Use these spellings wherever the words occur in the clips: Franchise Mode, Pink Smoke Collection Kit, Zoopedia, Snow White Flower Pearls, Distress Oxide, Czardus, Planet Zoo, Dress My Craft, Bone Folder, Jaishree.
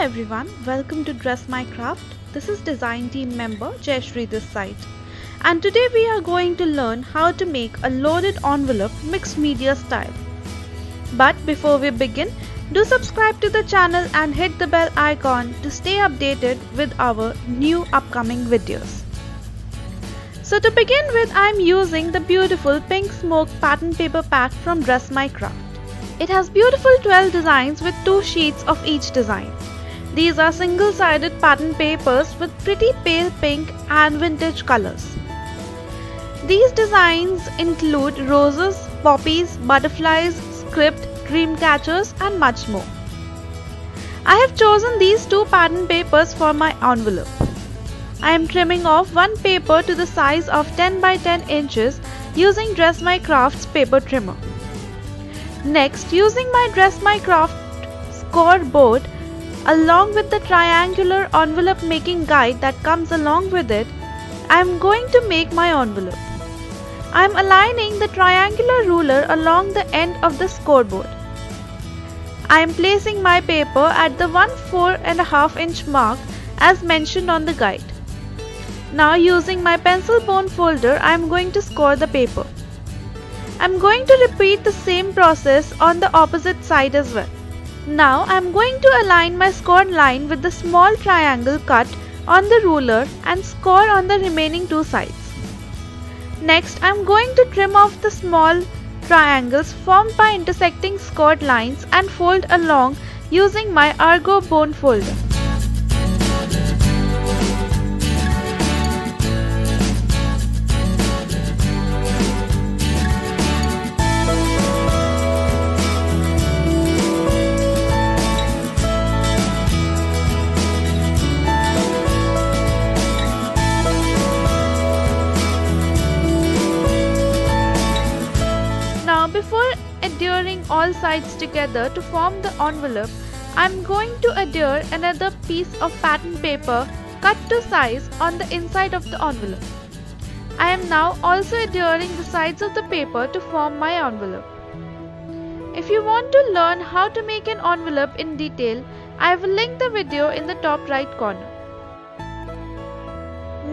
Hello everyone, welcome to Dress My Craft. This is design team member Jaishree this side. And today we are going to learn how to make a loaded envelope mixed media style. But before we begin, do subscribe to the channel and hit the bell icon to stay updated with our new upcoming videos. So to begin with, I'm using the beautiful Pink Smoke pattern paper pack from Dress My Craft. It has beautiful 12 designs with 2 sheets of each design. These are single-sided pattern papers with pretty pale pink and vintage colors. These designs include roses, poppies, butterflies, script, dream catchers and much more. I have chosen these 2 pattern papers for my envelope. I am trimming off one paper to the size of 10 by 10 inches using Dress My Craft's paper trimmer. Next, using my Dress My Craft scoreboard along with the triangular envelope making guide that comes along with it, I am going to make my envelope. I am aligning the triangular ruler along the end of the scoreboard. I am placing my paper at the 1/4.5 inch mark as mentioned on the guide. Now using my pencil bone folder, I am going to score the paper. I'm going to repeat the same process on the opposite side as well. Now I'm going to align my scored line with the small triangle cut on the ruler and score on the remaining 2 sides. Next, I'm going to trim off the small triangles formed by intersecting scored lines and fold along using my Argo bone folder. Before adhering all sides together to form the envelope, I am going to adhere another piece of pattern paper cut to size on the inside of the envelope. I am now also adhering the sides of the paper to form my envelope. If you want to learn how to make an envelope in detail, I will link the video in the top right corner.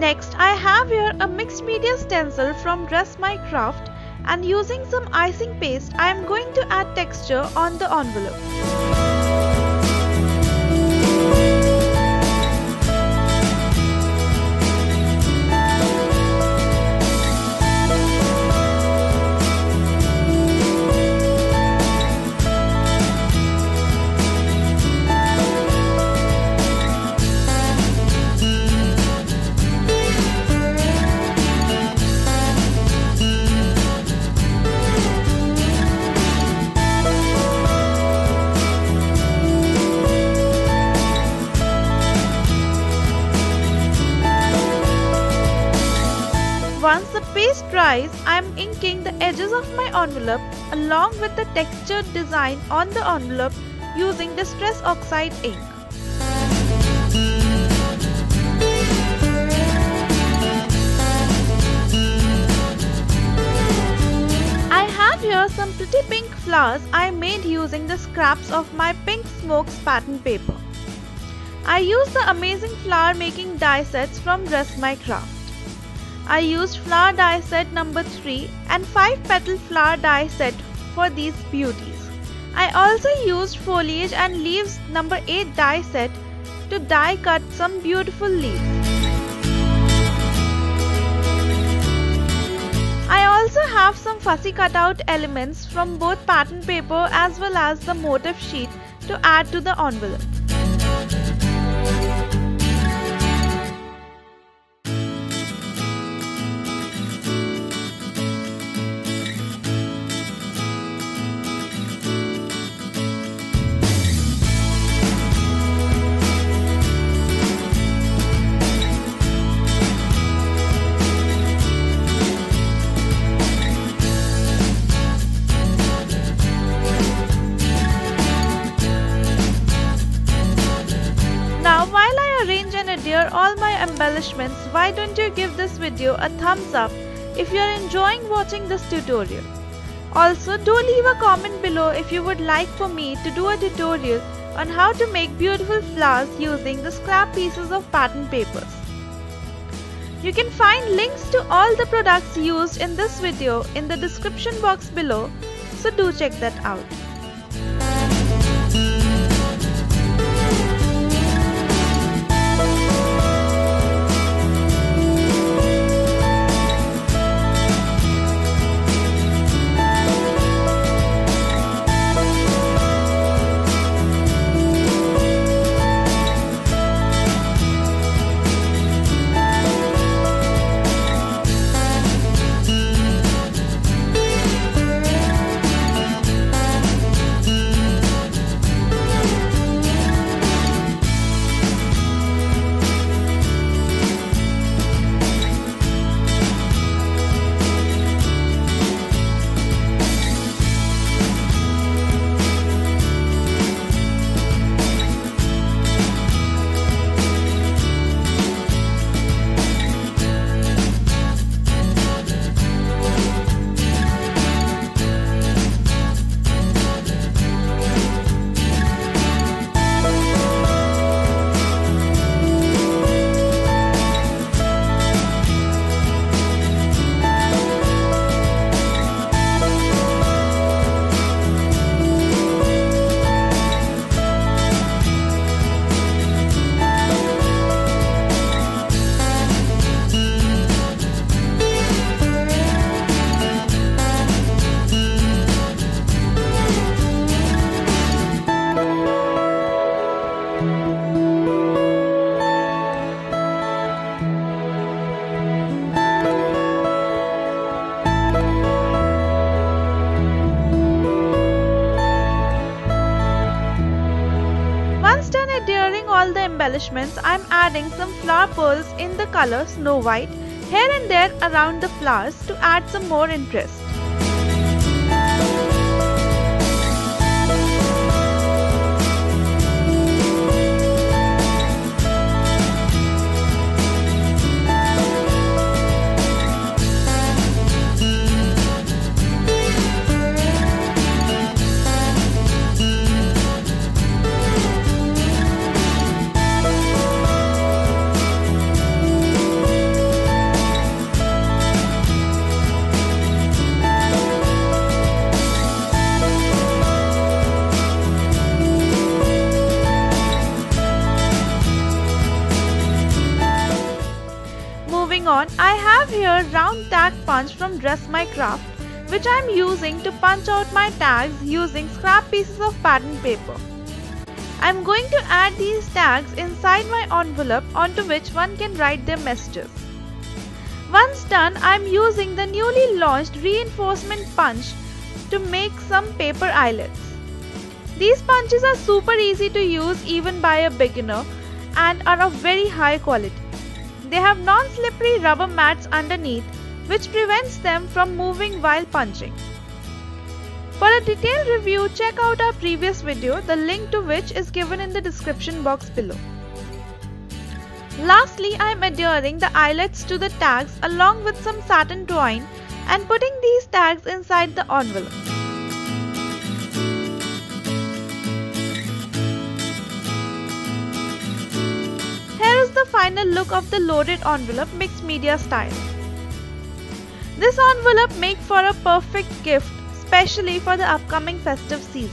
Next, I have here a mixed media stencil from Dress My Craft. And using some icing paste, I am going to add texture on the envelope. Once the paste dries, I am inking the edges of my envelope along with the textured design on the envelope using Distress Oxide ink. I have here some pretty pink flowers I made using the scraps of my Pink Smokes pattern paper. I used the amazing flower making die sets from Dress My Craft. I used flower die set number 3 and 5 petal flower die set for these beauties. I also used foliage and leaves number 8 die set to die cut some beautiful leaves. I also have some fussy cutout elements from both pattern paper as well as the motif sheet to add to the envelope. Dear all my embellishments, why don't you give this video a thumbs up if you are enjoying watching this tutorial. Also, do leave a comment below if you would like for me to do a tutorial on how to make beautiful flowers using the scrap pieces of pattern papers. You can find links to all the products used in this video in the description box below, so do check that out. During all the embellishments, I am adding some flower pearls in the color Snow White here and there around the flowers to add some more interest. I have here round tag punch from Dress My Craft, which I am using to punch out my tags using scrap pieces of pattern paper. I am going to add these tags inside my envelope onto which one can write their messages. Once done, I am using the newly launched reinforcement punch to make some paper eyelets. These punches are super easy to use even by a beginner and are of very high quality. They have non-slippery rubber mats underneath, which prevents them from moving while punching. For a detailed review, check out our previous video, the link to which is given in the description box below. Lastly, I am adhering the eyelets to the tags along with some satin twine and putting these tags inside the envelope. Final look of the loaded envelope mixed media style. This envelope makes for a perfect gift, especially for the upcoming festive season.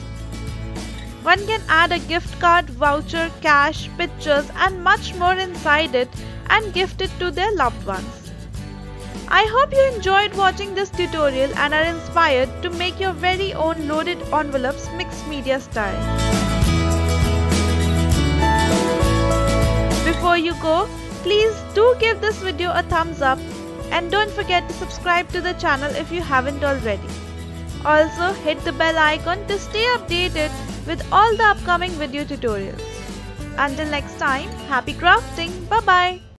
One can add a gift card, voucher, cash, pictures and much more inside it and gift it to their loved ones. I hope you enjoyed watching this tutorial and are inspired to make your very own loaded envelopes mixed media style. Before you go, please do give this video a thumbs up and don't forget to subscribe to the channel if you haven't already. Also hit the bell icon to stay updated with all the upcoming video tutorials. Until next time, happy crafting, bye bye.